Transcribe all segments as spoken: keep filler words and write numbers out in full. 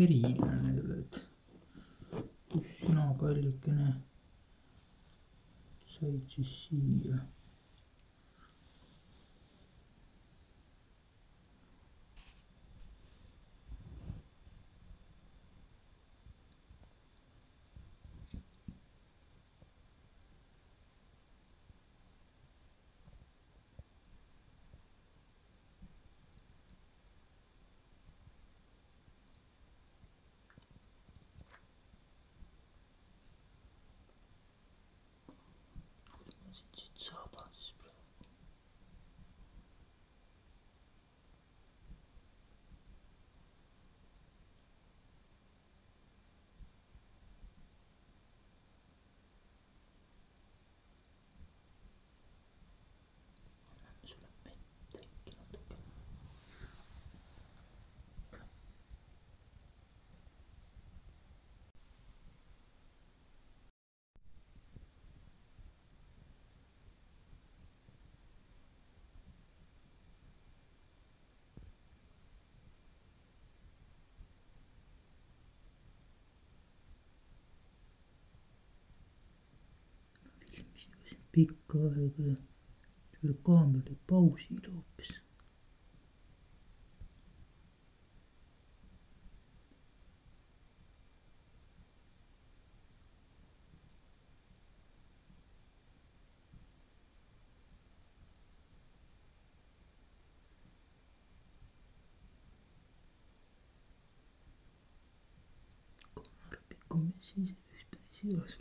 eriline oled. Kus sina, kallikene, said siis siia? Pikka aega ja kaamera pausil hoopis. Kaamera pikkume siis üks päris heas.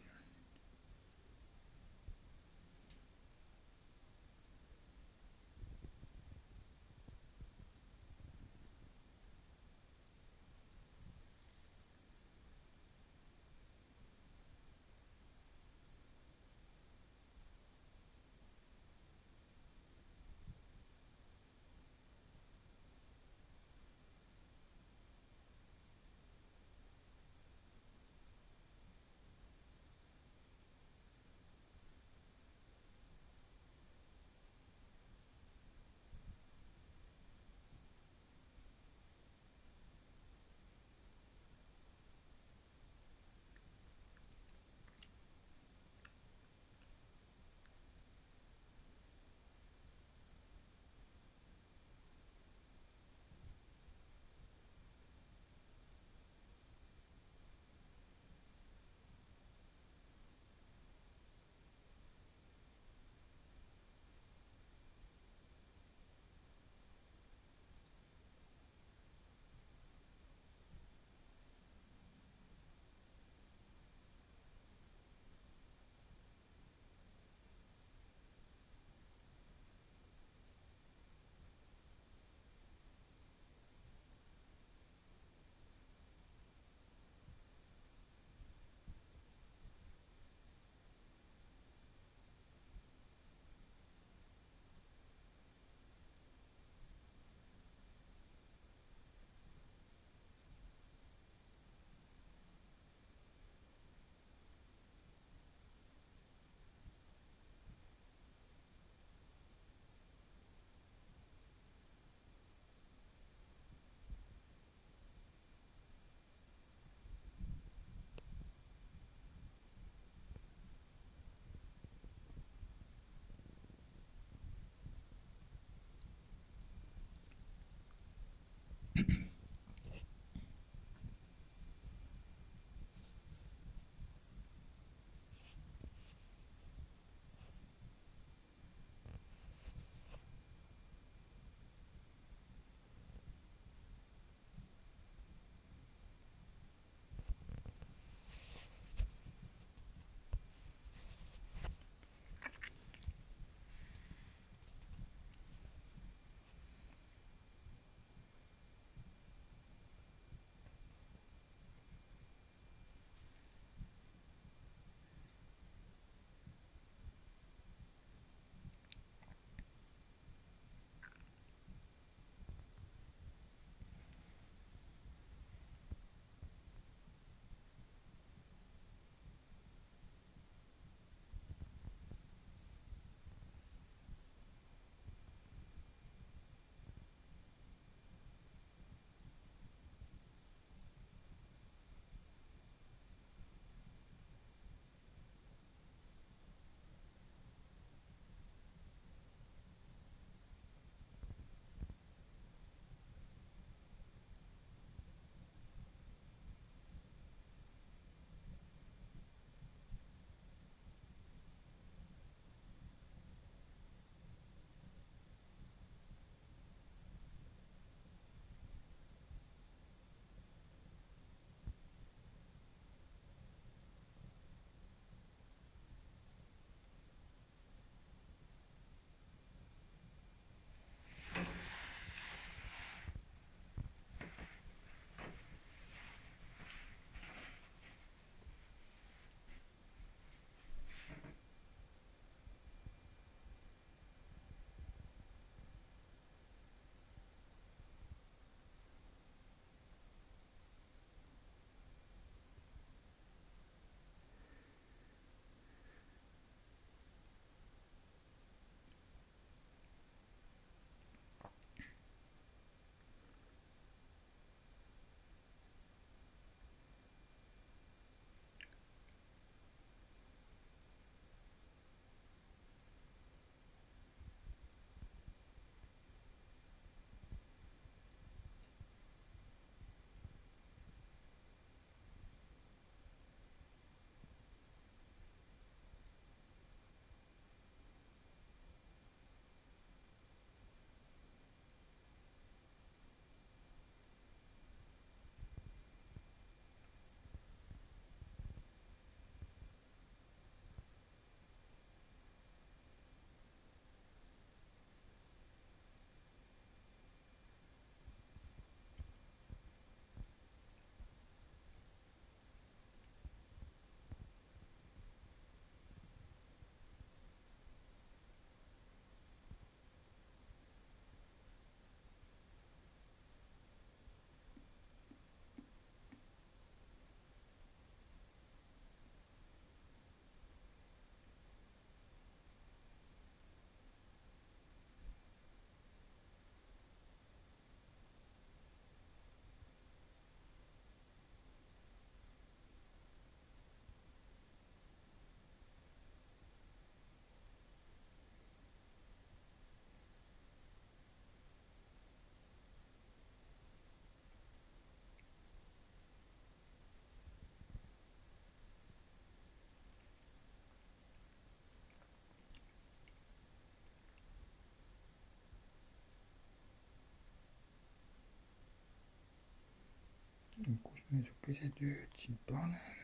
niisuguse tööd siin paneme.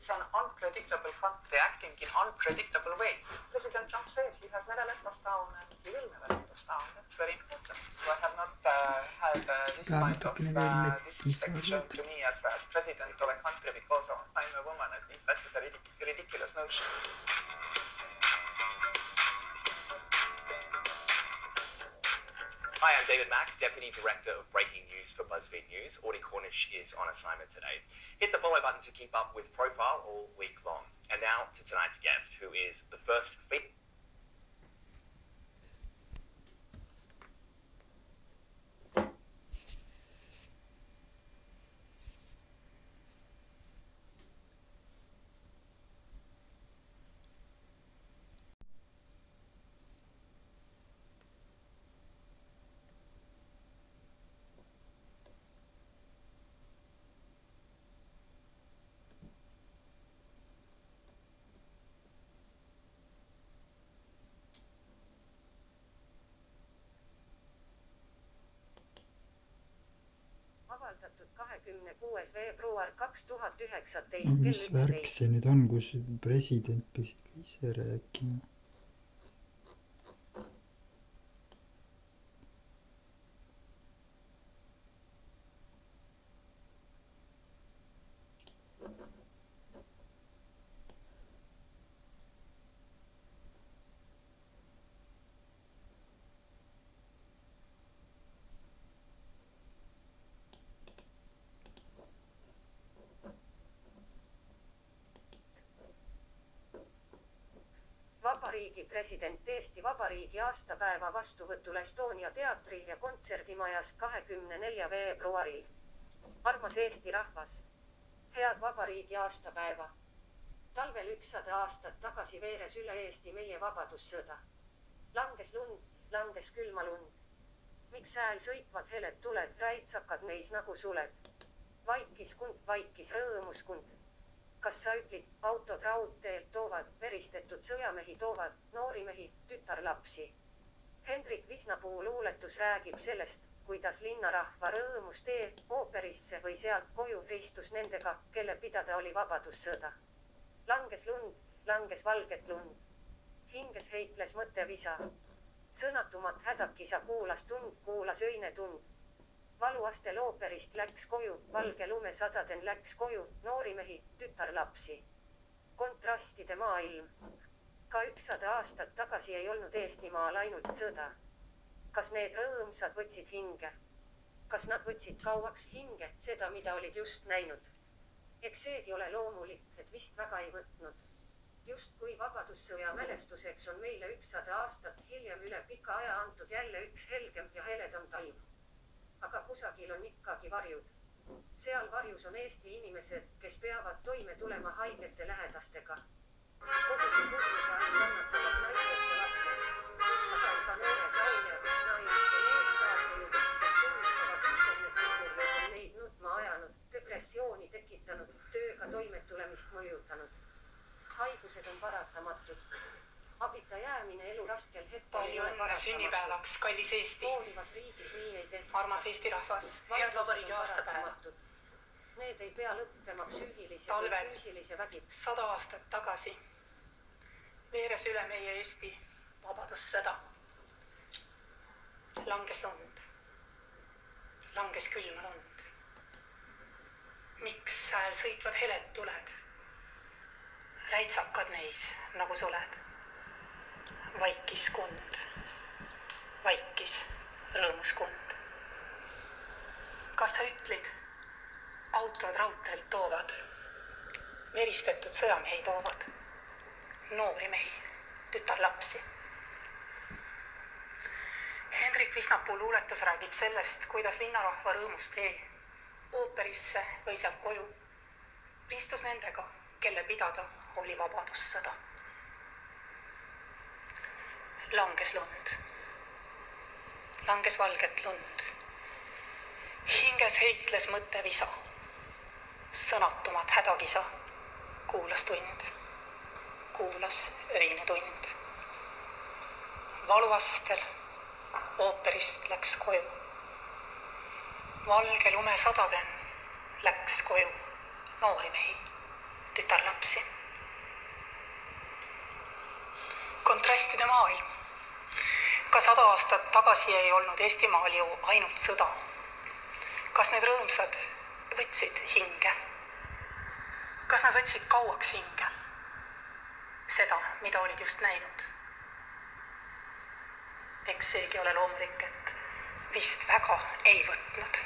It's an unpredictable country acting in unpredictable ways. President Trump said he has never let us down and he will never let us down. That's very important. I have not uh, had uh, this kind of uh, disrespect shown to me as, as president of a country because I'm a woman. I think that is a ridiculous notion. Hi, I'm David Mack, Deputy Director of Breaking News for BuzzFeed News. Audie Cornish is on assignment today. Hit the follow button to keep up with Profile all week long. And now to tonight's guest, who is the first female... No mis värk see nüüd on, kus president pidi ka ise rääkima? Vaba Vabariigi president Eesti Vabariigi aastapäeva vastuvõtul Estonia teatri ja kontserdimajas kahekümne neljandal veebruaril. Armas Eesti rahvas! Head vabariigi aastapäeva! Talvel ükssada aastat tagasi veeres üle Eesti meie vabadussõda. Langes lund, langes külma lund. Miks hääl sõitvad heled tuled, räitsakad neis nagu suled? Vaikis kund, vaikis rõõmus kund. Kas sa ütlid, autod raudteelt toovad, veristetud sõjamehi toovad, noorimehi, tütarlapsi? Henrik Visnapuu luuletus räägib sellest, kuidas linnarahva rõõmus tee ooperisse või sealt koju ristus nendega, kelle pidada oli vabadussõda. Langes lund, langes valget lund. Hinges heitles mõttevisa. Sõnatumat hädakisa kuulas tund, kuulas öine tund. Valuastel ooperist läks koju, valge lume sadaden läks koju, noorimehi, tütarlapsi. Kontrastide maailm. Ka ükssada aastat tagasi ei olnud Eestimaal ainult sõda. Kas need rõõmsad võtsid hinge? Kas nad võtsid kauaks hinge seda, mida olid just näinud? Eks seegi ole loomulik, et vist väga ei võtnud. Just kui vabadussõja mälestuseks on meile ükssada aastat hiljem üle pika aja antud jälle üks helgem ja heledam taiv. Aga kusagil on ikkagi varjud. Seal varjus on Eesti inimesed, kes peavad toime tulema haigete lähedastega. Kogu see kursuse aeg kannatavad naised ja lapsed. Aga on ka noored laulejad, naist ja meessaatejuhid, kes tunnistavad internetis, kes on neid nutma ajanud, depressiooni tekitanud, tööga toimetulemist mõjutanud. Haigused on paratamatud. Abita jäämine elu raskel hetkel. Palju õnne sünnipäevaks, kallis Eesti. Hoolivas riigis nii ei tehtud. Armas Eesti rahvas, head vabariigi aastapäeva. Need ei pea lõppema psüühilise või füüsilise vägid. Talvel sada aastat tagasi veeres üle meie Eesti vabadussõda. Langes lund, langes külma lund. Miks hääl sõitvad heled tuled? Räitsakad neis nagu suled. Vaikis kund, vaikis rõõmus kund. Kas sa ütlid, autod raudteelt toovad, veristetud sõjamehi toovad, noori mehi, tütarlapsi? Henrik Visnapuu luuletus räägib sellest, kuidas linnarahva rõõmus tee ooperisse või sealt koju ristus nendega, kelle pidada oli vabadussõda. Langes lund, langes valget lund. Hinges heitles mõttevisa. Sõnatumat hädakisa kuulas tund, kuulas öine tund. Valuastel ooperist läks koju. Valge lume sadaden läks koju noori mehi, tütarlapsi. Kontrastide maailm. Ka sada aastat tagasi ei olnud Eestimaal ju ainult sõda. Kas need rõõmsad võtsid hinge? Kas nad võtsid kauaks hinge? Seda, mida olid just näinud. Eks seegi ole loomulik, et vist väga ei võtnud.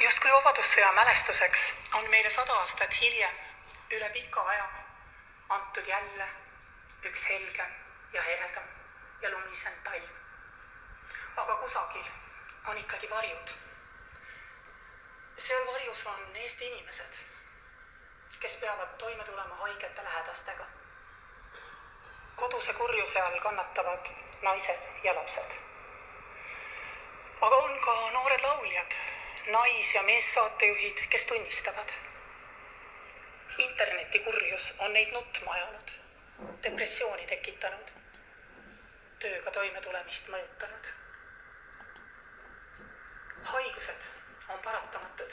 Just kui vabadussõja mälestuseks on meile sada aastat hiljem üle pika aja antud jälle üks helgem ja heledam ja lumisem talv. Aga kusagil on ikkagi varjud. Seal varjus on Eesti inimesed, kes peavad toime tulema haigete lähedastega. Koduse kurjuse all kannatavad naised ja lapsed. Aga on ka noored lauljad, nais- ja meessaatejuhid, kes tunnistavad. Interneti kurjus on neid nutma ajanud, depressiooni tekitanud, tööga toimetulemist mõjutanud. Haigused on paratamatud.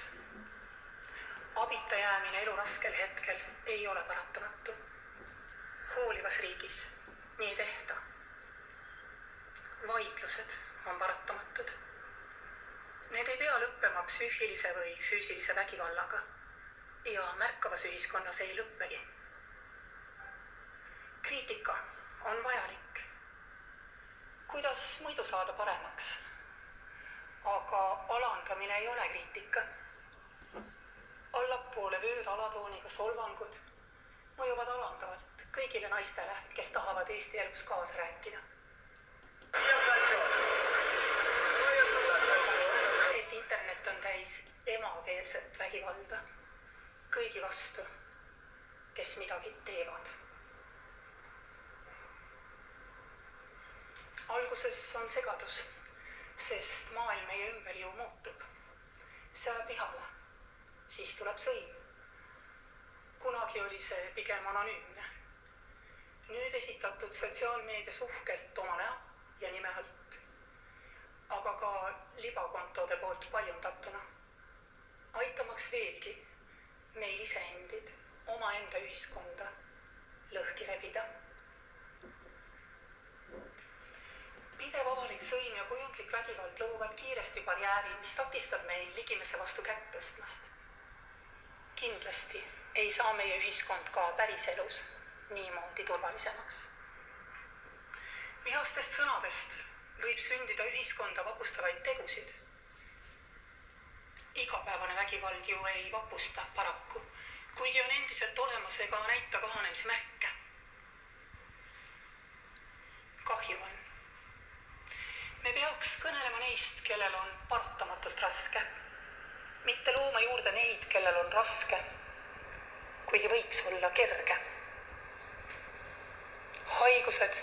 Abita jäämine elu raskel hetkel ei ole paratamatu. Hoolivas riigis nii ei tehta. Vaidlused on paratamatud. Need ei pea lõppema psüühilise või füüsilise vägivallaga ja märkavas ühiskonnas ei lõppegi. Kriitika on vajalik. Kuidas muidu saada paremaks? Aga alandamine ei ole kriitika. Allapoole vööd alatooniga solvangud mõjuvad alandavalt kõigile naistele, kes tahavad Eesti elus kaasa rääkida. Et internet on täis emakeelset vägivalda kõigi vastu, kes midagi teevad. Alguses on segadus, sest maailm meie ümber ju muutub. See ajab vihale, siis tuleb sõim. Kunagi oli see pigem anonüümne. Nüüd esitatud sotsiaalmeedias uhkelt oma näo ja nime alt, aga ka libakontode poolt paljundatuna. Aitamaks veelgi meil iseendid omaenda ühiskonda lõhki rebida. Pidev avalik sõim ja kujundlik vägivald loovad kiiresti barjääri, mis takistab meil ligimese vastu kätt tõstmast. Kindlasti ei saa meie ühiskond ka päriselus niimoodi turvalisemaks. Vihastest sõnadest võib sündida ühiskonda vapustavaid tegusid. Igapäevane vägivald ju ei vapusta paraku, kuigi on endiselt olemas ega näita kahanemismärke. Kahju on. Me peaks kõnelema neist, kellel on paratamatult raske, mitte looma juurde neid, kellel on raske, kuigi võiks olla kerge. Haigused,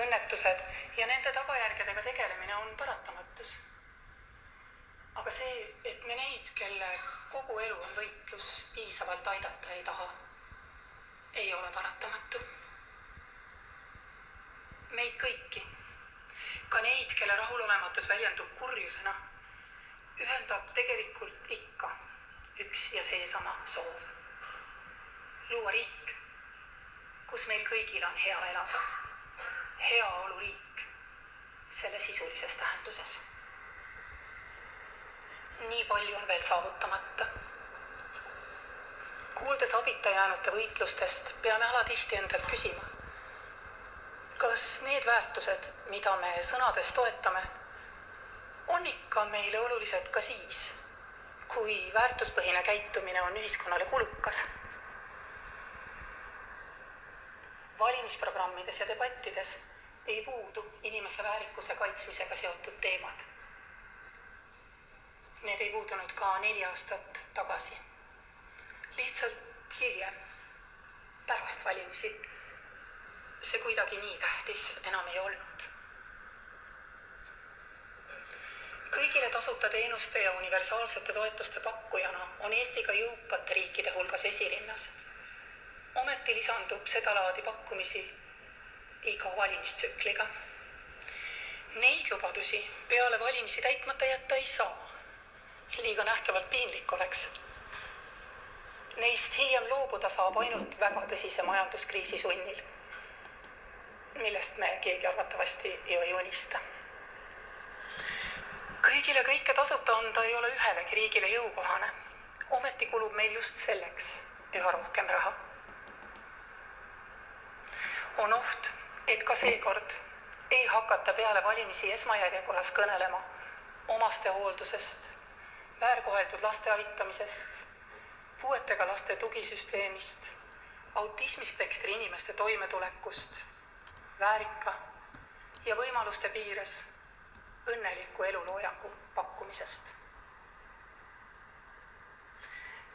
õnnetused ja nende tagajärgedega tegelemine on paratamatus. Aga see, et me neid, kelle kogu elu on võitlus, piisavalt aidata ei taha, ei ole paratamatu. Meid kõiki, ka neid, kelle rahulolematus väljendub kurjusena, ühendab tegelikult ikka üks ja seesama soov. Luua riik, kus meil kõigil on hea elada. Heaoluriik selle sisulises tähenduses. Nii palju on veel saavutamata. Kuuldes abita jäänute võitlustest, peame alatihti endalt küsima, kas need väärtused, mida me sõnades toetame, on ikka meile olulised ka siis, kui väärtuspõhine käitumine on ühiskonnale kulukas. Valimisprogrammides ja debattides ei puudu inimese väärikuse kaitsmisega seotud teemad. Need ei puudunud ka neli aastat tagasi. Lihtsalt hiljem, pärast valimisi, see kuidagi nii tähtis enam ei olnud. Kõigile tasuta teenuste ja universaalsete toetuste pakkujana on Eesti ka jõukate riikide hulgas esirinnas. Ometi lisandub seda laadi pakkumisi iga valimistsükliga. Neid lubadusi peale valimisi täitmata jätta ei saa. Liiga nähtavalt piinlik oleks. Neist hiljem loobuda saab ainult väga tõsise majanduskriisi sunnil, millest me keegi arvatavasti ju ei unista. Kõigile kõike tasuta anda ei ole ühelegi riigile jõukohane. Ometi kulub meil just selleks üha rohkem raha. On oht, et ka seekord ei hakata peale valimisi esmajärjekorras kõnelema omastehooldusest, väärkoheldud laste aitamisest, puuetega laste tugisüsteemist, autismispektri inimeste toimetulekust, väärika ja võimaluste piires õnneliku eluloojangu pakkumisest.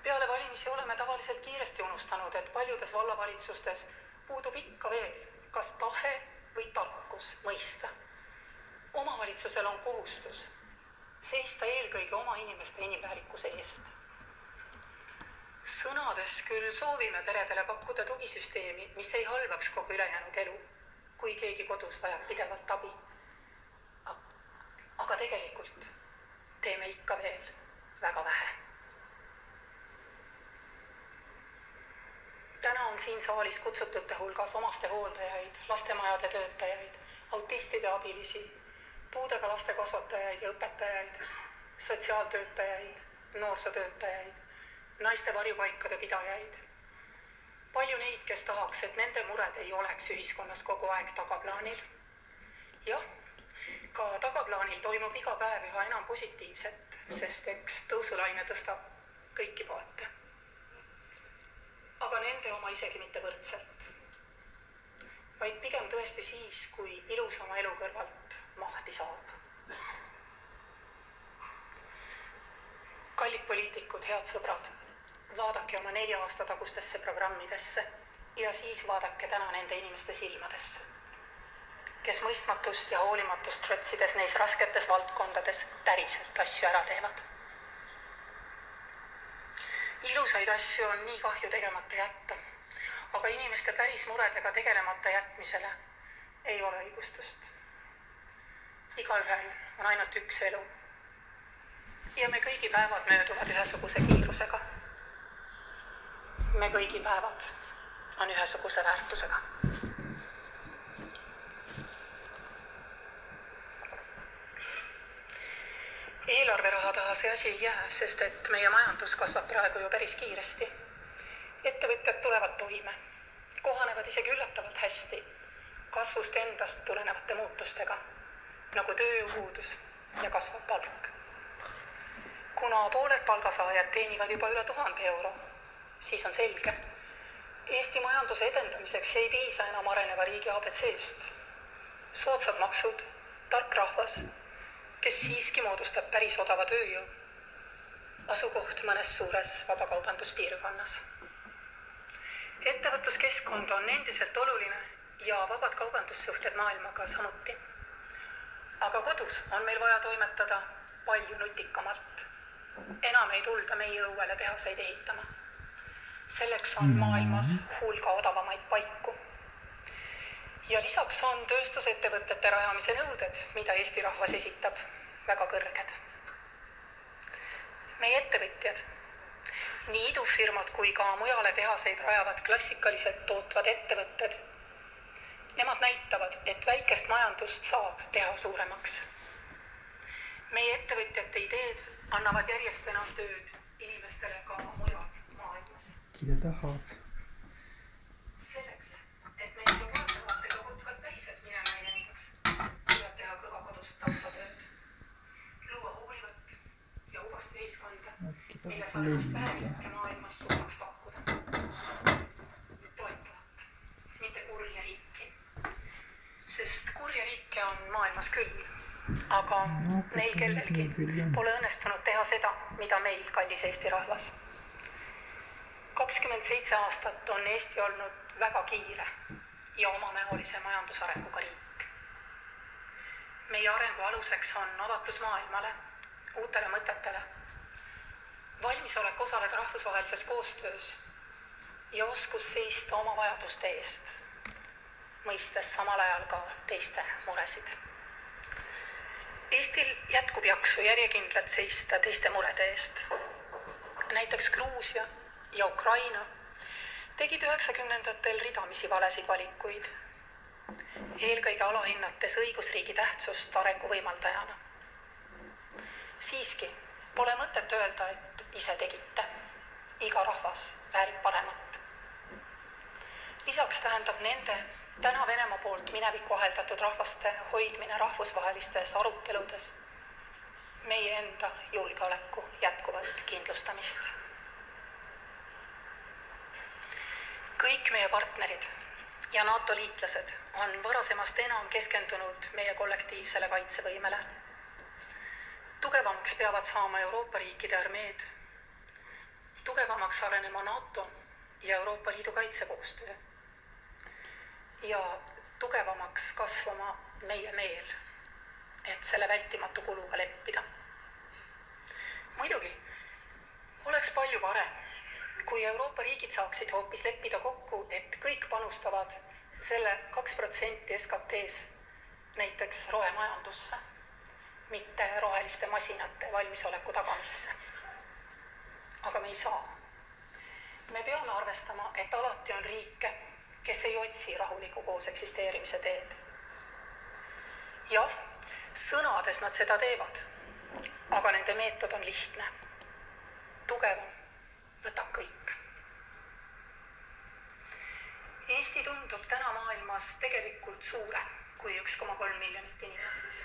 Peale valimisi oleme tavaliselt kiiresti unustanud, et paljudes vallavalitsustes puudub ikka veel kas tahe või tarkus mõista. Omavalitsusel on kohustus seista eelkõige oma inimeste inimväärikuse eest. Sõnades küll soovime peredele pakkuda tugisüsteemi, mis ei halvaks kogu ülejäänud elu, kui keegi kodus vajab pidevalt abi. Aga tegelikult teeme ikka veel väga vähe. Täna on siin saalis kutsutute hulgas omastehooldajaid, lastemajade töötajaid, autistide abilisi, puudega laste kasvatajaid ja õpetajaid, sotsiaaltöötajaid, noorsootöötajaid, naiste varjupaikade pidajaid. Palju neid, kes tahaks, et nende mured ei oleks ühiskonnas kogu aeg tagaplaanil. Jah. Ka tagaplaanil toimub iga päev üha enam positiivset, sest eks tõusulaine tõstab kõiki paate. Aga nende oma isegi mitte võrdselt. vaid pigem tõesti siis, kui ilusama elu kõrvalt mahti saab. Kallid poliitikud, head sõbrad, vaadake oma nelja aasta tagustesse programmidesse ja siis vaadake täna nende inimeste silmadesse, kes mõistmatust ja hoolimatust trotsides neis rasketes valdkondades päriselt asju ära teevad. Ilusaid asju on nii kahju tegemata jätta, aga inimeste päris muredega tegelemata jätmisele ei ole õigustust. Igaühel on ainult üks elu. Ja me kõigi päevad mööduvad ühesuguse kiirusega. Me kõigi päevad on ühesuguse väärtusega. Eelarveraha taha see asi ei jää, sest et meie majandus kasvab praegu ju päris kiiresti. Ettevõtjad tulevad toime, kohanevad isegi üllatavalt hästi kasvust endast tulenevate muutustega, nagu tööjõupuudus ja kasvav palk. Kuna pooled palgasaajad teenivad juba üle tuhande euro, siis on selge, Eesti majanduse edendamiseks ei piisa enam areneva riigi A B C-st. Soodsad maksud, tark rahvas, kes siiski moodustab päris odava tööjõu, asukoht mõnes suures vabakaubanduspiirkonnas. Ettevõtluskeskkond on endiselt oluline ja vabad kaubandussuhted maailmaga samuti. Aga kodus on meil vaja toimetada palju nutikamalt. Enam ei tulda meie õuele tehaseid ehitama. Selleks on maailmas hulga odavamaid paiku. Ja lisaks on tööstusettevõtete rajamise nõuded, mida Eesti rahvas esitab, väga kõrged. Meie ettevõtjad, nii idufirmad kui ka mujale tehaseid rajavad klassikalised tootvad ettevõtted. Nemad näitavad, et väikest majandust saab teha suuremaks. Meie ettevõtjate ideed annavad järjest enam tööd inimestele ka mujal maailmas. Kida tahab? Selleks, et meie globaalsematega võtkalt päriselt minema ei näitaks, tuleb teha kõva kodust taustatööd. Luua hoolivat ja uuast ühiskonda, mille sarnast vähemike maailmas suudaks pakkuda. Toetavat, mitte kurja riiki. Sest kurja riike on maailmas küll, aga neil kellelgi pole õnnestunud teha seda, mida meil, kallis Eesti rahvas. kakskümmend seitse aastat on Eesti olnud väga kiire ja omanäolise majandusarenguga riik. Meie arengu aluseks on avatus maailmale, uutele mõtetele, valmisolek osaleda rahvusvahelises koostöös ja oskus seista oma vajaduste eest, mõistes samal ajal ka teiste muresid. Eestil jätkub jaksu järjekindlalt seista teiste murede eest. Näiteks Gruusia ja Ukraina tegid üheksakümnendatel ridamisi valesid valikuid, eelkõige alahinnates õigusriigi tähtsust arengu võimaldajana. Siiski pole mõtet öelda, et ise tegite. Iga rahvas väärib paremat. Lisaks tähendab nende täna Venemaa poolt minevikku aheldatud rahvaste hoidmine rahvusvahelistes aruteludes meie enda julgeoleku jätkuvat kindlustamist. Kõik meie partnerid ja NATO liitlased on varasemast enam keskendunud meie kollektiivsele kaitsevõimele. Tugevamaks peavad saama Euroopa riikide armeed, tugevamaks arenema NATO ja Euroopa Liidu kaitsekoostöö. Ja tugevamaks kasvama meie meel, et selle vältimatu kuluga leppida. Muidugi oleks palju parem, kui Euroopa riigid saaksid hoopis leppida kokku, et kõik panustavad selle kaks protsenti S K T-s näiteks rohemajandusse, mitte roheliste masinate valmisoleku tagamisse. Aga me ei saa. Me peame arvestama, et alati on riike, kes ei otsi rahuliku koos eksisteerimise teed. Jah, sõnades nad seda teevad, aga nende meetod on lihtne. Tugevam võtab kõik. Eesti tundub täna maailmas tegelikult suurem kui üks koma kolm miljonit inimest.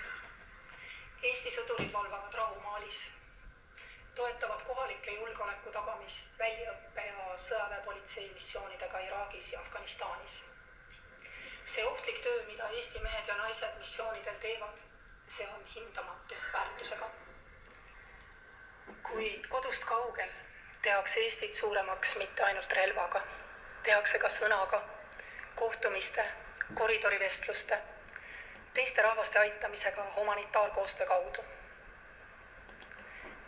Eesti sõdurid valvavad rahumaalis, toetavad kohalike julgeoleku tagamist väljaõppe ja sõjaväepolitsei missioonidega Iraagis ja Afganistanis. See oht väärtuslik töö, mida Eesti mehed ja naised missioonidel teevad, see on hindamatu väärtusega. Kuid kodust kaugel tehakse Eestit suuremaks mitte ainult relvaga, tehakse ka sõnaga, kohtumiste, koridorivestluste, teiste rahvaste aitamisega humanitaarkoostöö kaudu.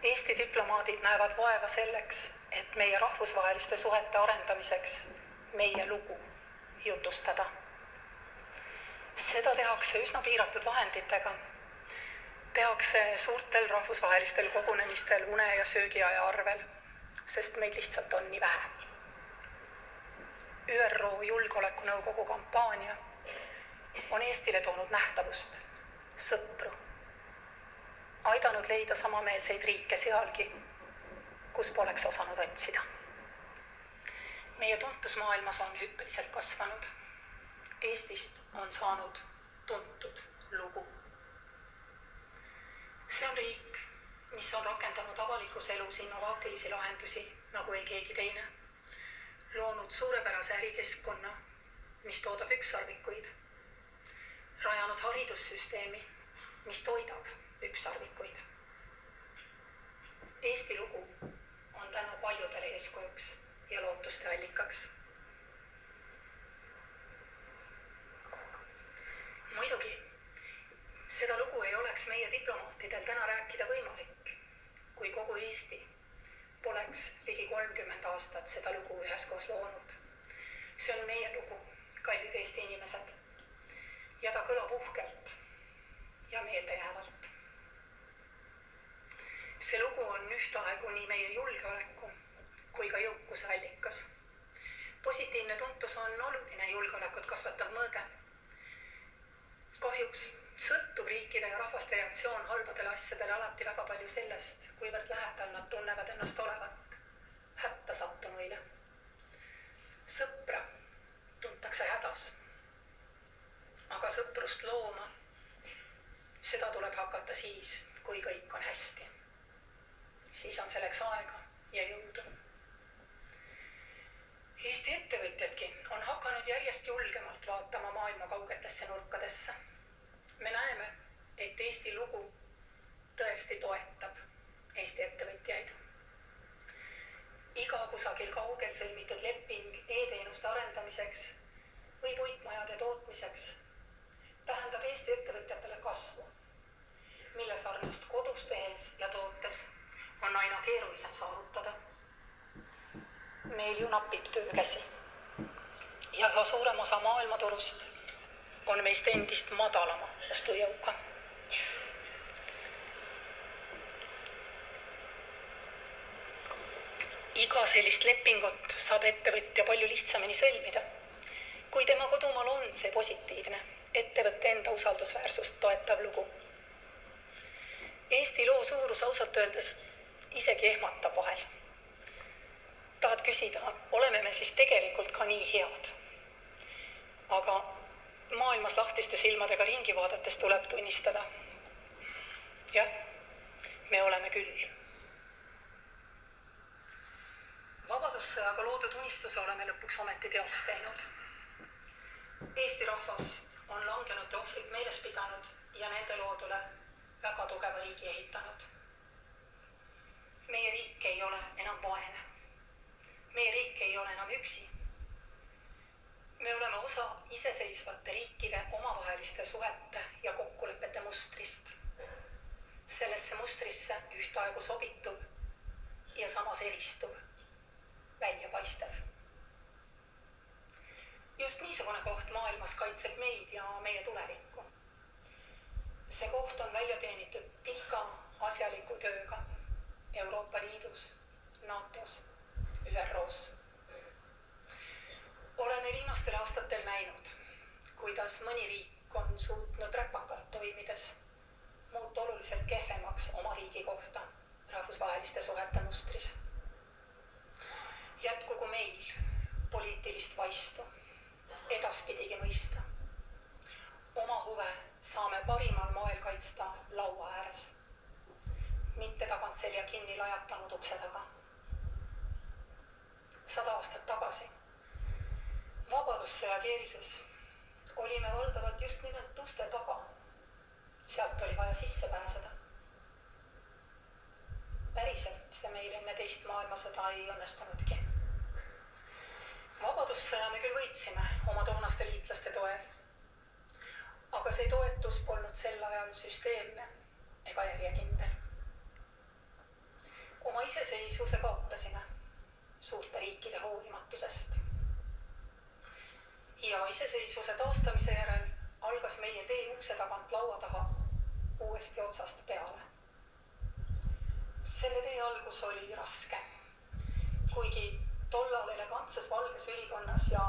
Eesti diplomaadid näevad vaeva selleks, et meie rahvusvaheliste suhete arendamiseks meie lugu jutustada. Seda tehakse üsna piiratud vahenditega. Tehakse suurtel rahvusvahelistel kogunemistel une- ja söögiaja arvel, sest meid lihtsalt on nii vähe. ÜRO Julgeoleku nõukogu kampaania on Eestile toonud nähtavust, sõpru, aidanud leida samameelseid riike sealgi, kus poleks osanud otsida. Meie tuntus maailmas on hüppeliselt kasvanud. Eestist on saanud tuntud lugu. See on riik, mis on rakendanud avalikus elus innovaatilisi lahendusi nagu ei keegi teine, loonud suurepärase ärikeskkonna, mis toodab ükssarvikuid, rajanud haridussüsteemi, mis toidab ükssarvikuid. Eesti lugu on täna paljudele eeskujuks ja lootuste allikaks. Muidugi, seda lugu ei oleks meie diplomaatidel täna rääkida võimalik, kui kogu Eesti poleks ligi kolmkümmend aastat seda lugu üheskoos loonud. See on meie lugu, kallid Eesti inimesed, ja ta kõlab uhkelt ja meeldejäävalt. See lugu on ühtaegu nii meie julgeoleku kui ka jõukuse allikas. Positiivne tuntus on oluline julgeolekut kasvatav mõõde. Kahjuks sõltub riikide ja rahvaste reaktsioon halbadele asjadele alati väga palju sellest, kuivõrd lähedal nad tunnevad ennast olevat hätta sattunuile. Sõpra tuntakse hädas, aga sõprust looma, seda tuleb hakata siis, kui kõik on hästi. Siis on selleks aega ja jõudu. Eesti ettevõtjadki on hakanud järjest julgemalt vaatama maailma kaugetesse nurkadesse. Me näeme, et Eesti lugu tõesti toetab Eesti ettevõtjaid. Iga kusagil kaugel sõlmitud leping e-teenuste arendamiseks või puitmajade tootmiseks tähendab Eesti ettevõtjatele kasvu, mille sarnast kodus tehes ja tootes on aina keerulisem saavutada. Meil ju napib töökäsi ja üha suurem osa maailmaturust on meist endist madalama ostujõuga. Iga sellist lepingut saab ettevõtja palju lihtsamini sõlmida. Kui tema kodumaal on see positiivne, ettevõtte enda usaldusväärsust toetav lugu. Eesti loo suurus ausalt öeldes isegi ehmatab vahel. Tahad küsida, oleme me siis tegelikult ka nii head? Aga maailmas lahtiste silmadega ringi vaadates tuleb tunnistada. Jah, me oleme küll. Vabadussõjaga loodud unistuse oleme lõpuks ometi teoks teinud. Eesti rahvas on langenute ohvrid meeles pidanud ja nende loodule väga tugeva riigi ehitanud. Meie riik ei ole enam vaene. Meie riik ei ole enam üksi. Me oleme osa iseseisvate riikide omavaheliste suhete ja kokkulepete mustrist. Sellesse mustrisse ühtaegu sobitub ja samas eristub, väljapaistev. Just niisugune koht maailmas kaitseb meid ja meie tulevikku. See koht on välja teenitud pika asjaliku tööga Euroopa Liidus, NATOs, ÜROs. Oleme viimastel aastatel näinud, kuidas mõni riik on suutnud räpakalt toimides muuta oluliselt kehvemaks oma riigi kohta rahvusvaheliste suhete mustris. Jätkugu meil poliitilist vaistu edaspidigi mõista. Oma huve saame parimal moel kaitsta laua ääres, mitte tagant selja kinni lajatanud ukse taga. Sada aastat tagasi vabadussõja keerises olime valdavalt just nimelt uste taga. Sealt oli vaja sisse pääseda. Päriselt see meil enne teist maailmasõda ei õnnestunudki. Vabadussõja me küll võitsime oma toonaste liitlaste toel, aga see toetus polnud sel ajal süsteemne ega järjekindel. Oma iseseisvuse kaotasime suurte riikide hoolimatusest. Ja iseseisvuse taastamise järel algas meie tee ukse tagant laua taha uuesti otsast peale. Selle tee algus oli raske, kuigi tollal elegantses valges ülikonnas ja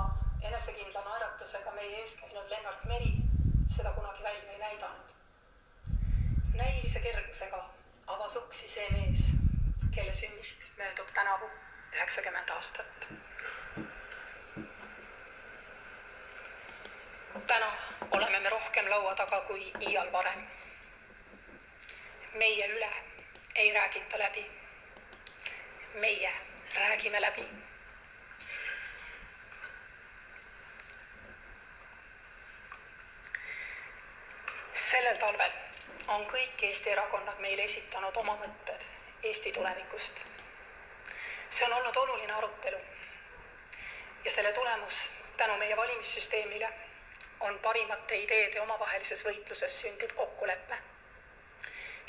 enesekindla naeratusega meie ees käinud Lennart Meri seda kunagi välja ei näidanud. Näilise kergusega avas uksi see mees, kelle sünnist möödub tänavu üheksakümmend aastat. Täna oleme me rohkem laua taga kui iial varem. Meie üle ei räägita läbi. Meie räägime läbi. Sellel talvel on kõik Eesti erakonnad meile esitanud oma mõtted Eesti tulevikust. See on olnud oluline arutelu. Ja selle tulemus tänu meie valimissüsteemile on parimate ideede omavahelises võitluses sündiv kokkuleppe.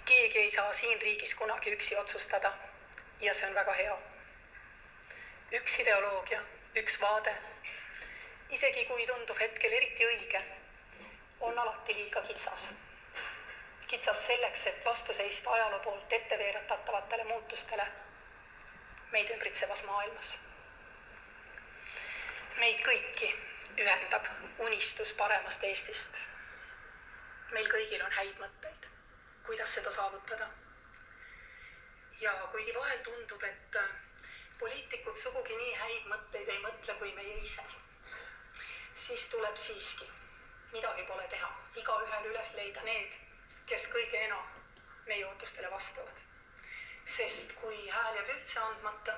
Keegi ei saa siin riigis kunagi üksi otsustada ja see on väga hea. Üks ideoloogia, üks vaade, isegi kui tundub hetkel eriti õige, on alati liiga kitsas. Kitsas selleks, et vastu seista ajaloo poolt ette veeretatavatele muutustele meid ümbritsevas maailmas. Meid kõiki ühendab unistus paremast Eestist. Meil kõigil on häid mõtteid, kuidas seda saavutada. Ja kuigi vahel tundub, et poliitikud sugugi nii häid mõtteid ei mõtle kui meie ise, siis tuleb siiski, midagi pole teha, igaühel üles leida need, kes kõige enam meie ootustele vastavad. Sest kui hääl jääb üldse andmata,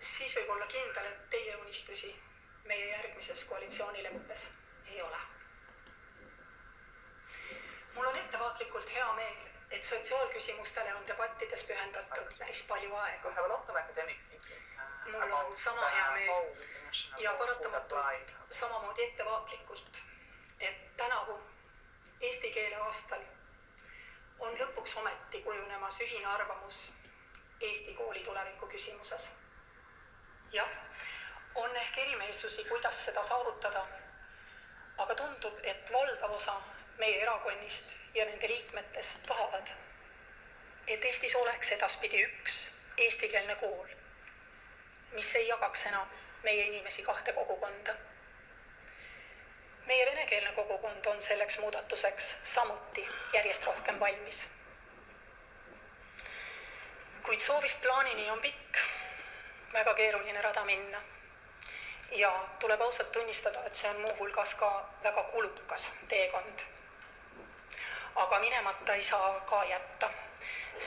siis võib olla kindel, et teie unistusi meie järgmises koalitsioonileppes ei ole. Mul on ettevaatlikult hea meel, et sotsiaalküsimustele on debattides pühendatud päris palju aega. Mul on sama hea meel ja paratamatult samamoodi ettevaatlikult, et tänavu eesti keele aastal on lõpuks ometi kujunemas ühine arvamus Eesti kooli tuleviku küsimuses. Jah, on ehk erimeelsusi, kuidas seda saavutada, aga tundub, et valdav osa meie erakonnist ja nende liikmetest tahavad, et Eestis oleks edaspidi üks eestikeelne kool, mis ei jagaks enam meie inimesi kahte kogukonda. Meie venekeelne kogukond on selleks muudatuseks samuti järjest rohkem valmis. Kuid soovist plaanini on pikk, väga keeruline rada minna. Ja tuleb ausalt tunnistada, et see on muuhulgas ka väga kulukas teekond. Aga minemata ei saa ka jätta,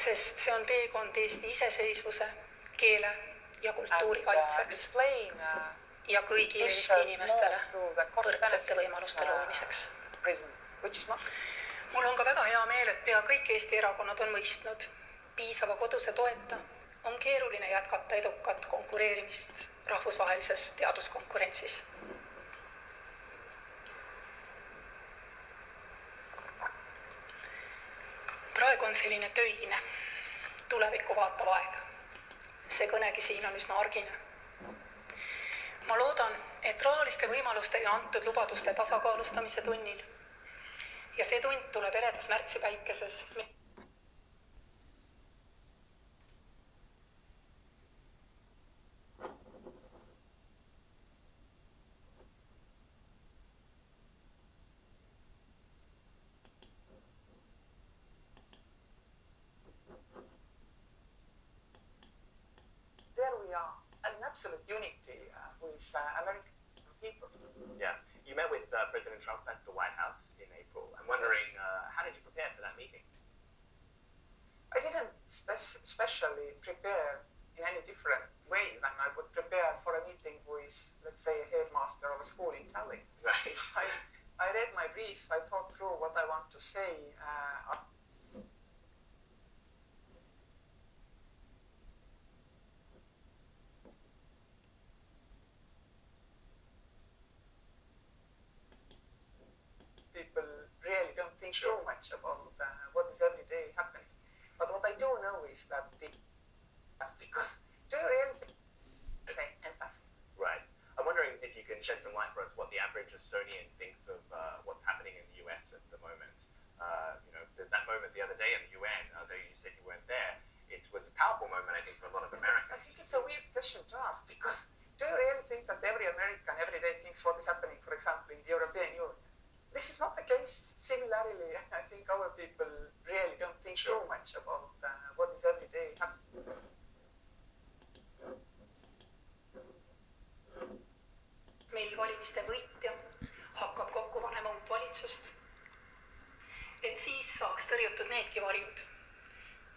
sest see on teekond Eesti iseseisvuse, keele ja kultuuri kaitseks ja kõigile Eesti inimestele võrdsete võimaluste loomiseks. Mul on ka väga hea meel, et pea kõik Eesti erakonnad on mõistnud. Piisava koduse toeta on keeruline jätkata edukat konkureerimist rahvusvahelises teaduskonkurentsis. Praegu on selline töine, tulevikku vaatav aeg. See kõnegi siin on üsna argine. Ma loodan, et rahaliste võimaluste ja antud lubaduste tasakaalustamise tunnil ja see tund tuleb eredas märtsipäikeses. Absolute unity uh, with uh, American people. Yeah, you met with uh, President Trump at the White House in April. I'm wondering, yes. uh, how did you prepare for that meeting? I didn't spe specially prepare in any different way than I would prepare for a meeting with, let's say, a headmaster of a school in Tallinn. Right. brief. I, I read my brief, I thought through what I want to say. Uh, people really don't think too much about uh, what is every day happening. But what I do know is that the... Because do you really think say empathy? Right. I'm wondering if you can shed some light for us what the average Estonian thinks of uh, what's happening in the U S at the moment. Uh, you know, th that moment the other day in the U N, although you said you weren't there, it was a powerful moment, I think, for a lot of Americans. I think it's a weird question to ask, because do you really think that every American every day thinks what is happening, for example, in the European Union? This is not the case. Similarly, I think our people really don't think sure. too much about uh, what is every day happening. Meil valimiste võitja hakkab kokku panema uut valitsust, et siis saaks tõrjutud needki varjud,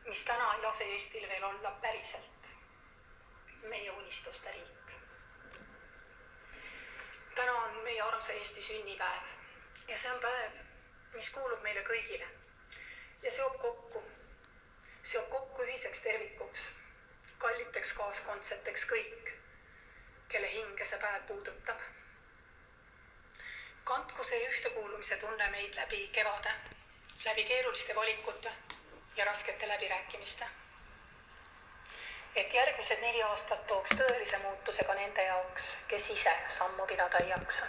mis täna ei lase Eestil veel olla päriselt meie unistuste riik. Täna on meie armsa Eesti sünnipäev ja see on päev, mis kuulub meile kõigile ja seob kokku, seob kokku ühiseks tervikuks, kalliteks kaaskondseteks kõik, kelle hinge see päev puudutab. Kandku see ühtekuulumise tunne meid läbi kevade, läbi keeruliste valikute ja raskete läbirääkimiste. Et järgmised neli aastat tooks tõelise muutusega nende jaoks, kes ise sammu pidada ei jaksa.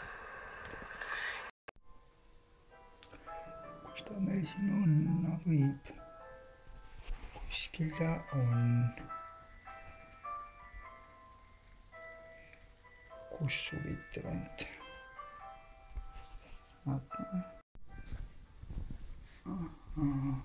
Kus ta meil siin on võib? Kuskil ta on. Kus huvitavalt vaatame. Ahaa.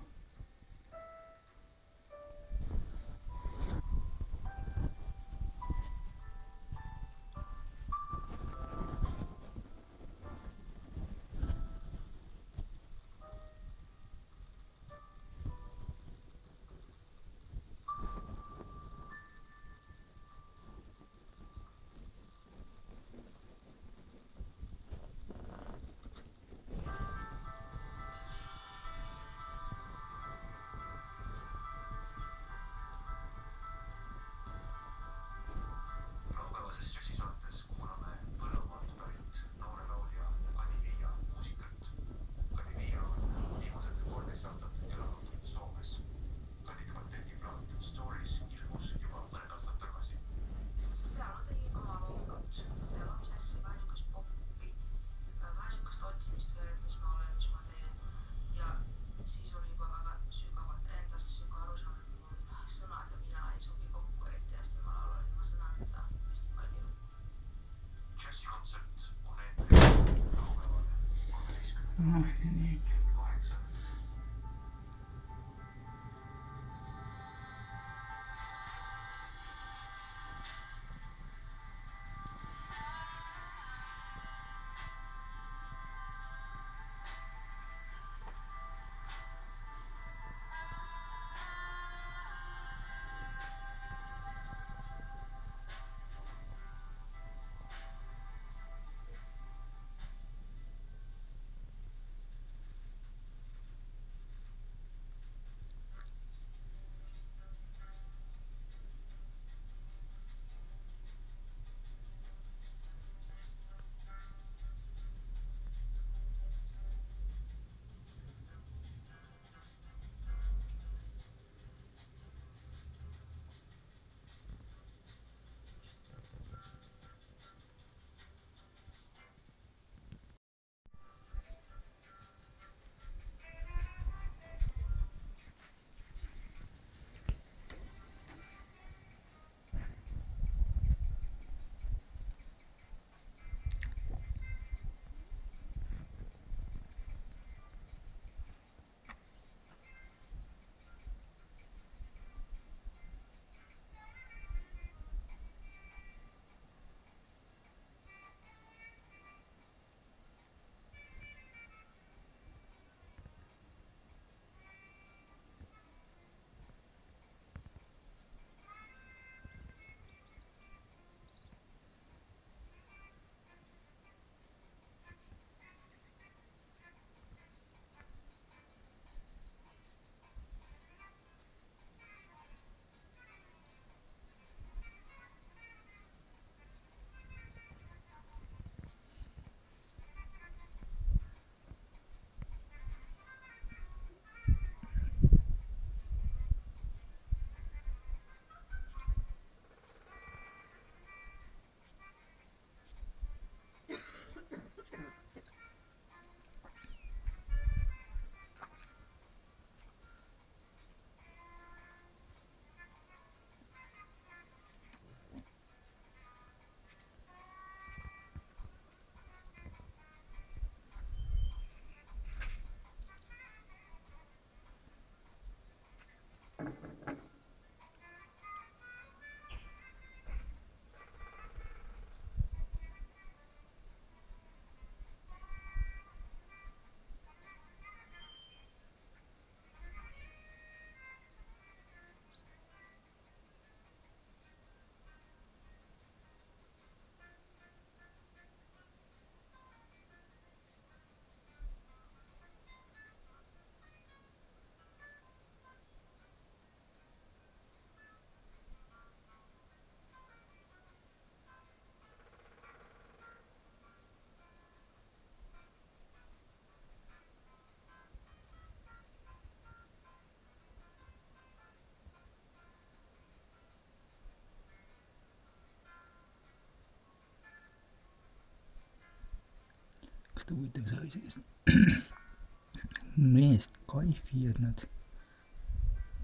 seda huvitav sai sellist meest kaifi, et nad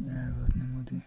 jäävad niimoodi.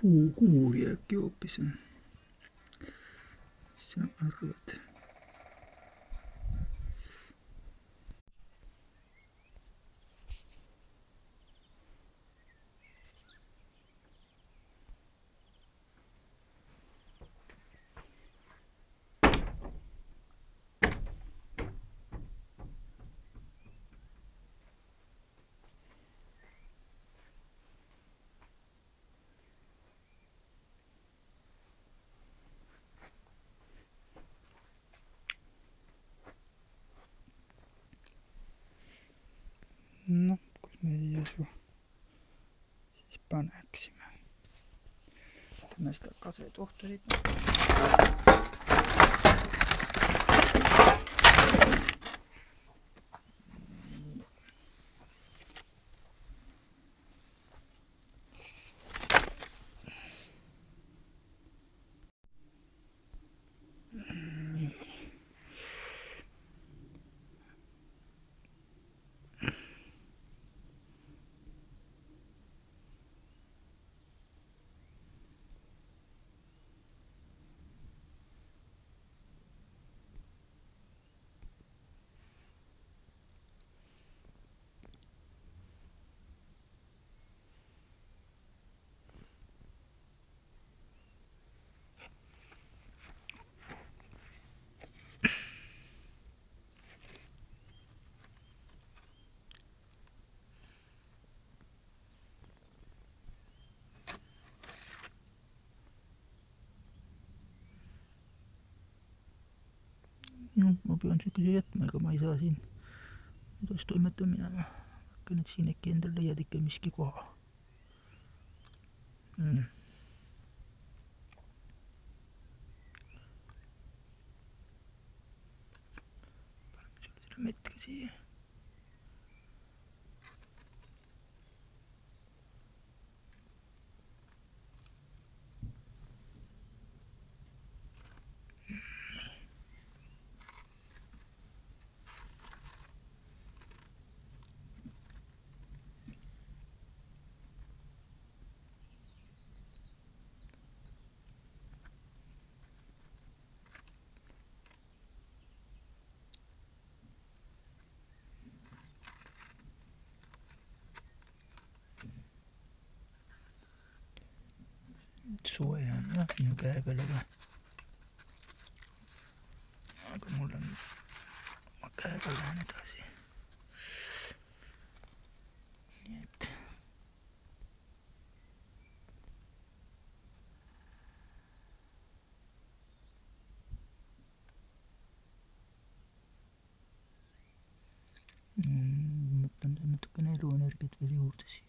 Puukuuri äkki hoopis on. Mis sa arvad? No, kus me jäsu siis paneksime. Teeme seda kasetohtorit. No, ma pean sellise jätmega, ma ei saa siin kuidas toimeta minema. Äkki nüüd siin äkki endal leiad ikka miski koha. Mm. Paneme selle selle metke siia. Soe on jah minu käe peale ka. mul on, ma praegu lähen edasi. Nii et. Mõtlen natukene eluenergiat veel juurde siia.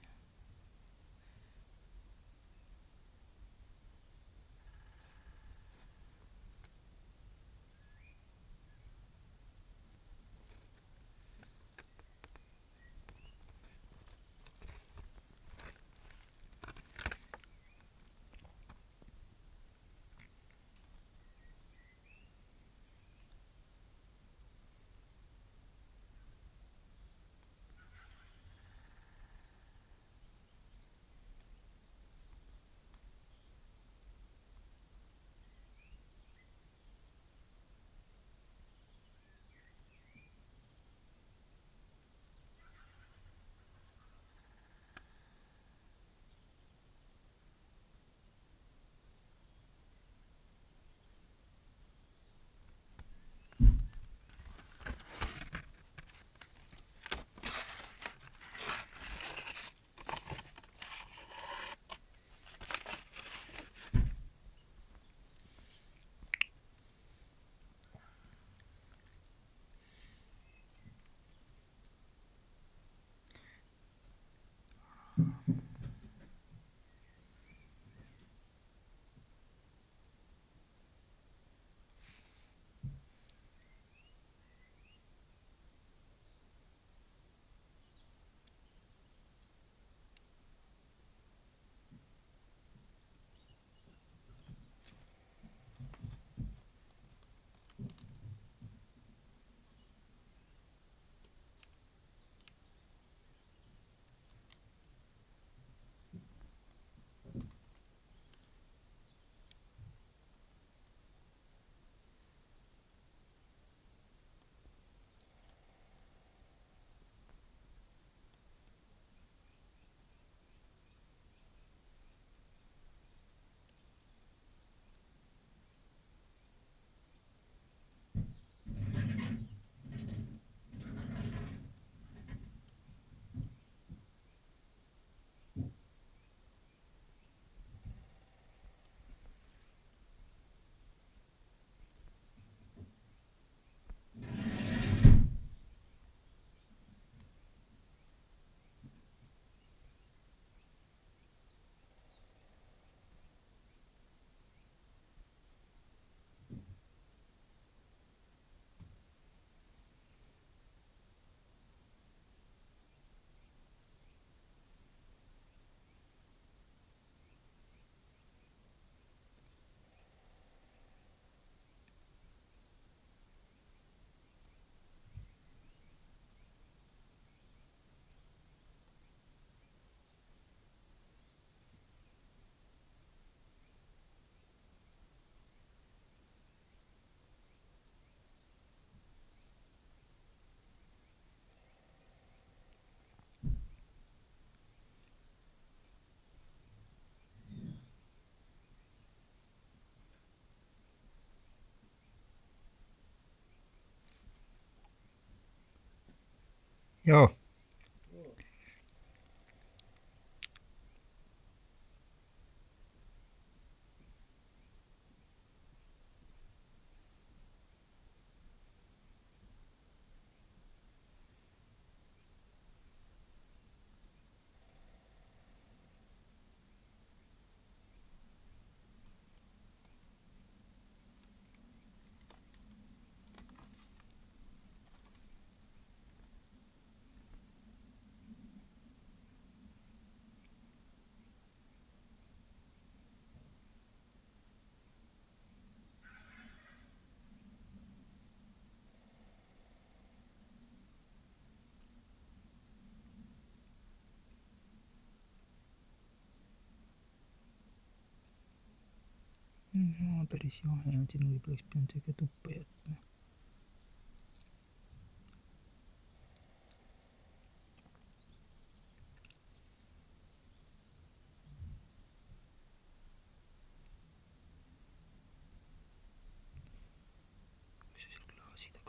Joo. No päris jahe on siin, võib-olla oleks pidanud teiega tuppa jätma. Kus sa seal klaasid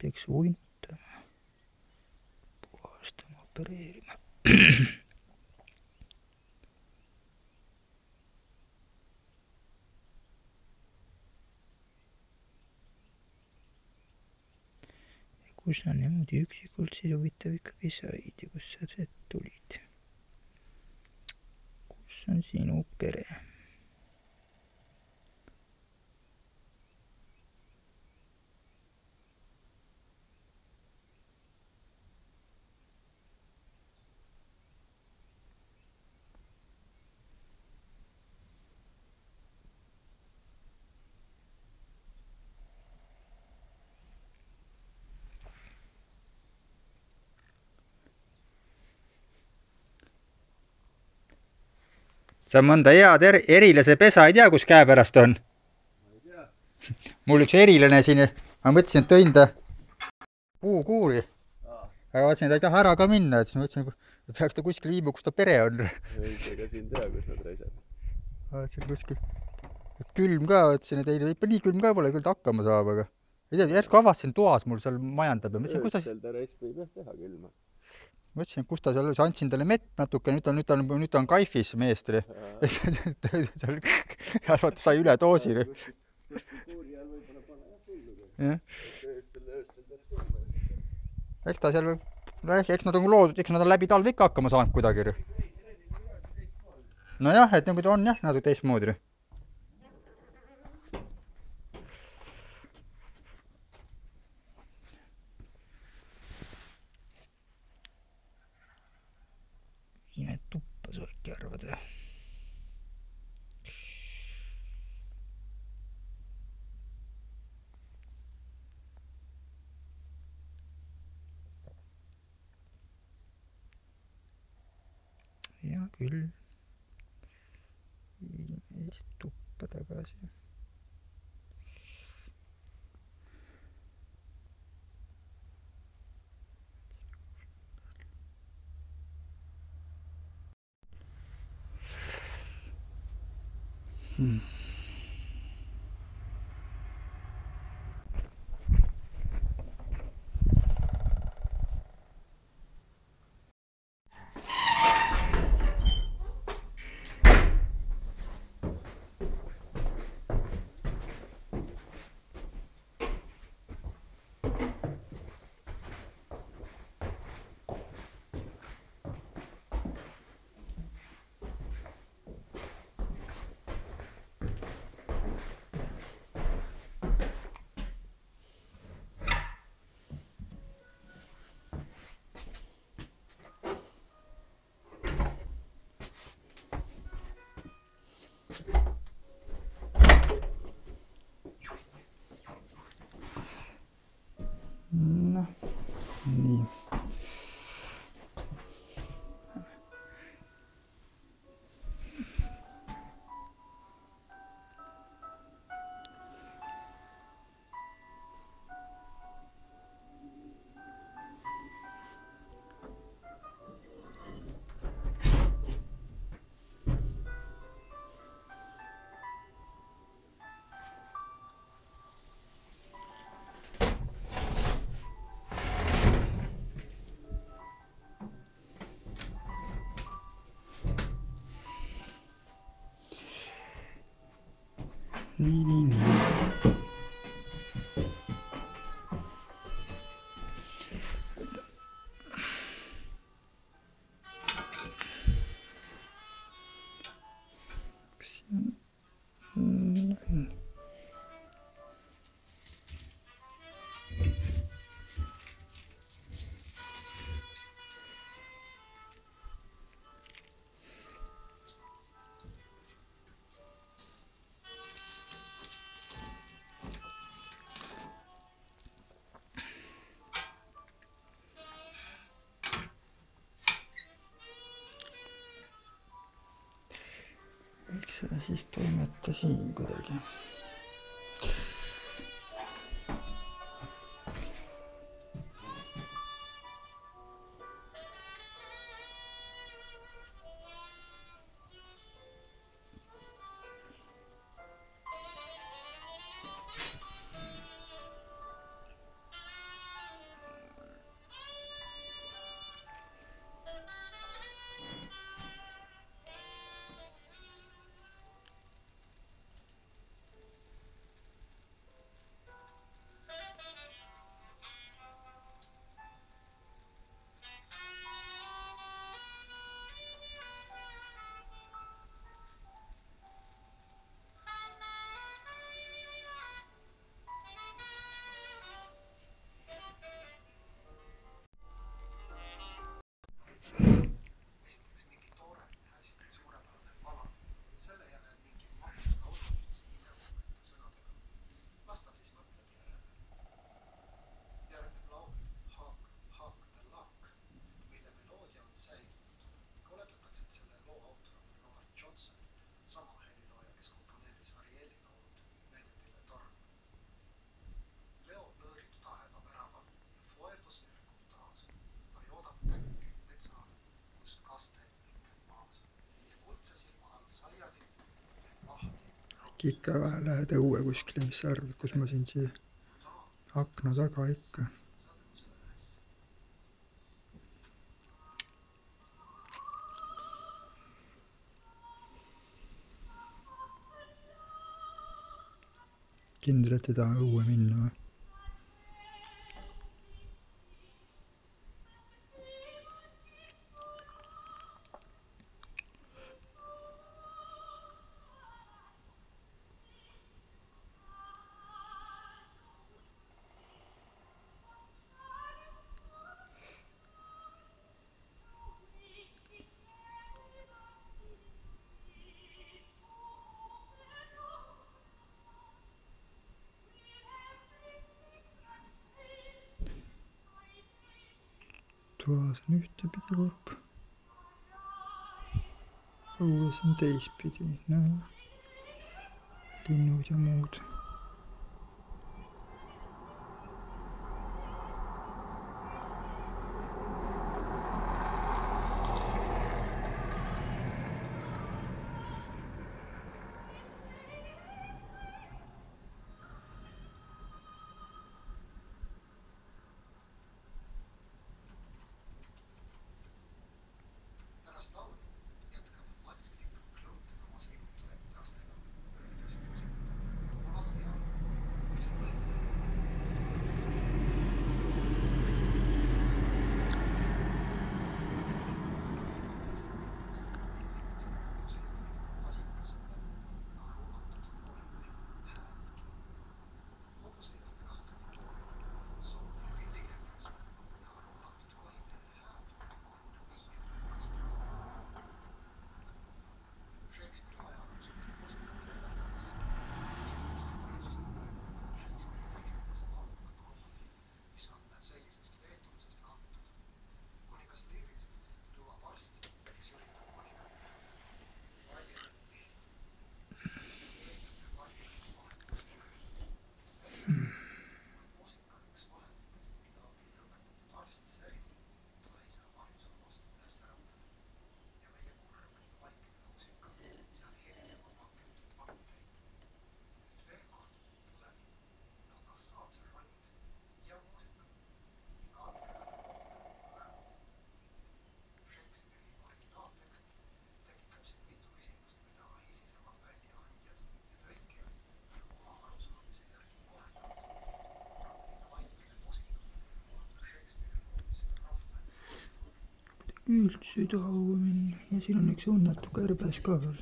peaks uitama, puhastama, opereerima. Ja kus nad niimoodi üksikult siis huvitav ikkagi said ja kus sa sealt tulid? Kus on sinu pere? Sa mõnda head er erilase pesa ei tea, kus käepärast on? Ma ei tea. Mul üks erilane siin, ma mõtlesin, et tõin ta puukuuri. Aga vaatsin, et ta ei taha ära ka minna, et siis ma mõtlesin, et peaks ta kuskil viima, kus ta pere on. Ei, ega siin tea, kus nad reisavad. Vaatsin kuskil. Et külm ka, vaatsin, et ei, nii külm ka pole, küll ta hakkama saab, aga ei tea, järsku avasin toas mul seal majandab ja mõtlesin, kus ta... Seal ta reis võib teha külma. Mõtlesin, kus ta seal oli, andsin talle mett natuke, nüüd ta on, nüüd ta on, nüüd ta on kaifis meestri. Ja sai üle doosi. Eks ta seal võib, eks nad on loodud, eks nad on läbi talve ikka hakkama saanud kuidagi. No jah, et nagu ta on jah, natuke teistmoodi. Ja küll viis tuppa tagasi. Hmm. Nii, nii, nii. Kas siin on? Eks seda siis toimeta siin kuidagi. ikka lähed õue kuskile, mis sa arvad, kus ma siin siia akna taga ikka. Kindel, et ei taha õue minna või? Toas on ühtepidi kurb. Õues on teispidi, noh, linnud ja muud. Üldse ei taha õue minna ja siin on üks õnnetu kärbes ka veel.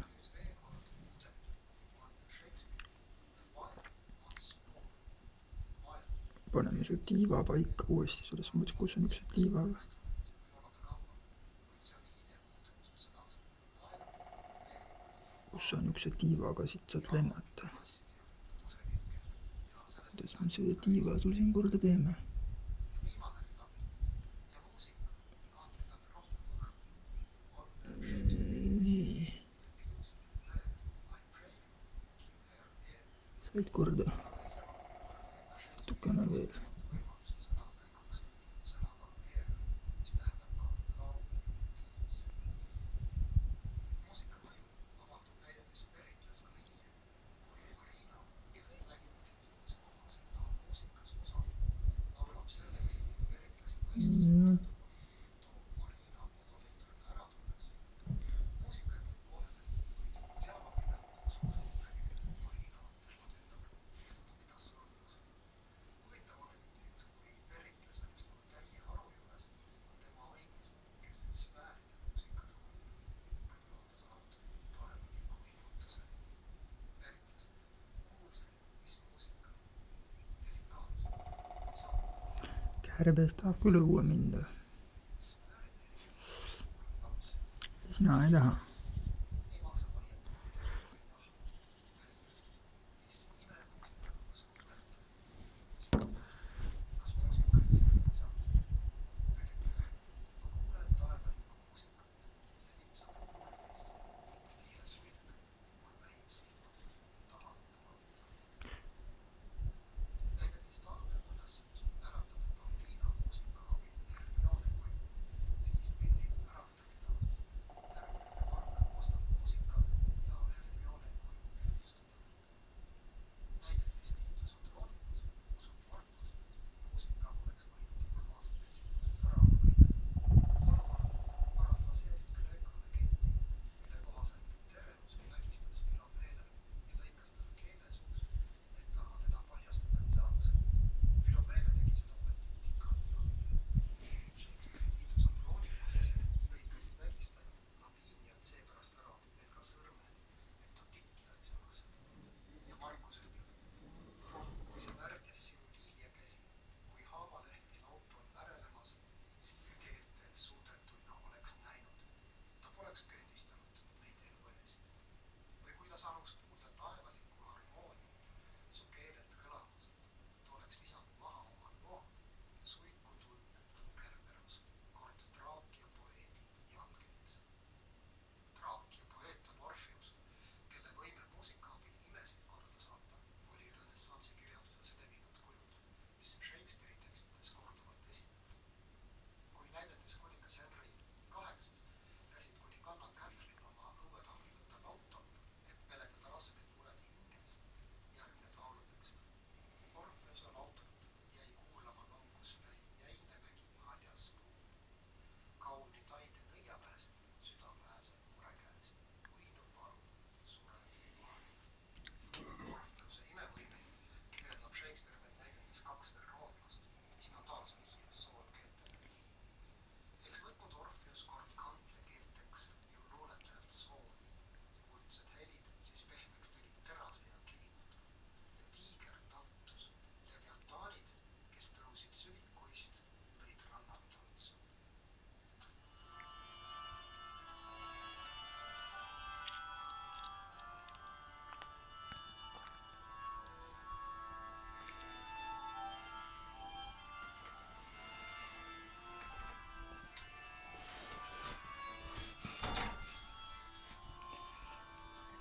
Paneme su tiiva paika uuesti, selles mõttes, kus on üks tiivaga. Kus on üks tiivaga, siit saad lennata. Kuidas me selle tiiva sul siin korda teeme? Said korda. Natukene veel. Kärbes tahab küll õue minna. Ja sina ei taha.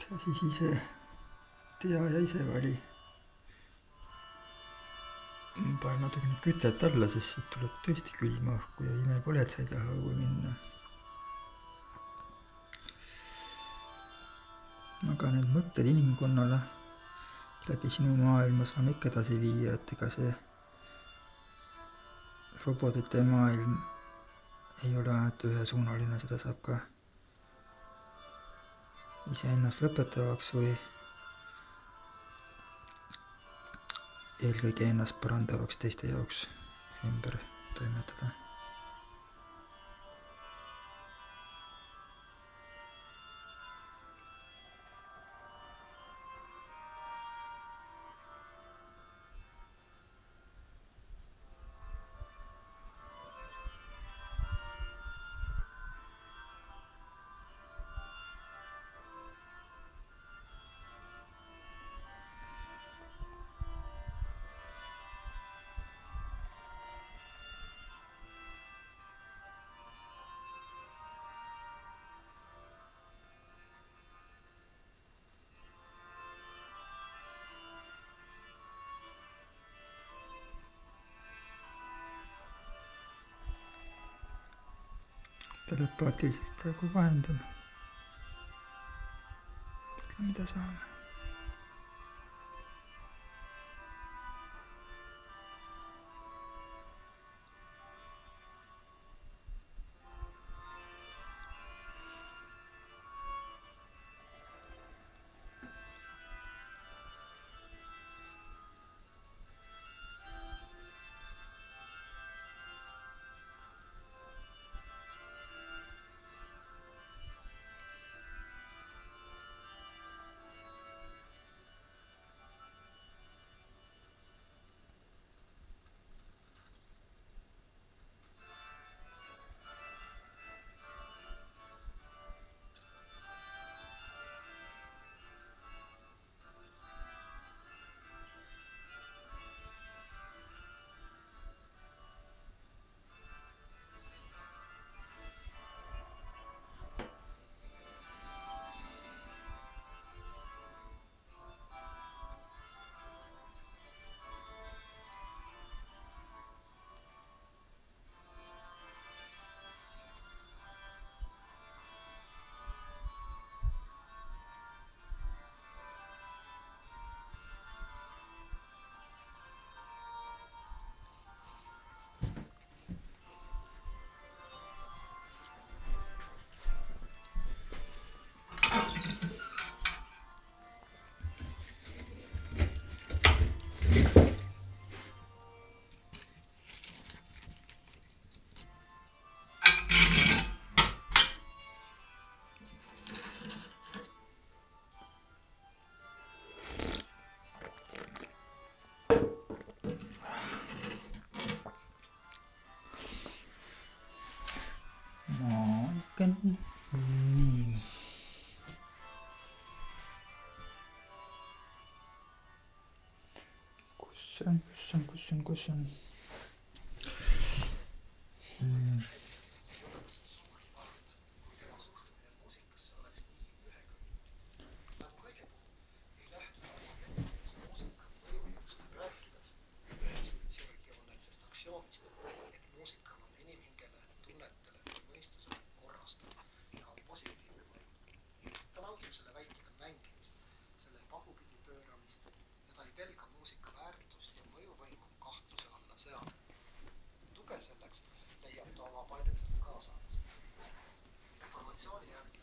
sa siis ise tea ja ise vali. Panen natuke nüüd kütet alla, sest siit tuleb tõesti külma õhku ja ime pole, et sa ei taha õue minna. Aga need mõtted inimkonnale läbi sinu maailma saame ikka edasi viia, et ega see robotite maailm ei ole ainult ühesuunaline, seda saab ka ise ennast lõpetavaks või eelkõige ennast parandavaks teiste jaoks ümber toimetada. Telepaatiliselt praegu vahendame. Ütle, mida saame. Nii. Kus on, kus on, kus on, kus on? Hmm. Selleks leiab ta oma paljutud kaasa. Informatsiooni järgi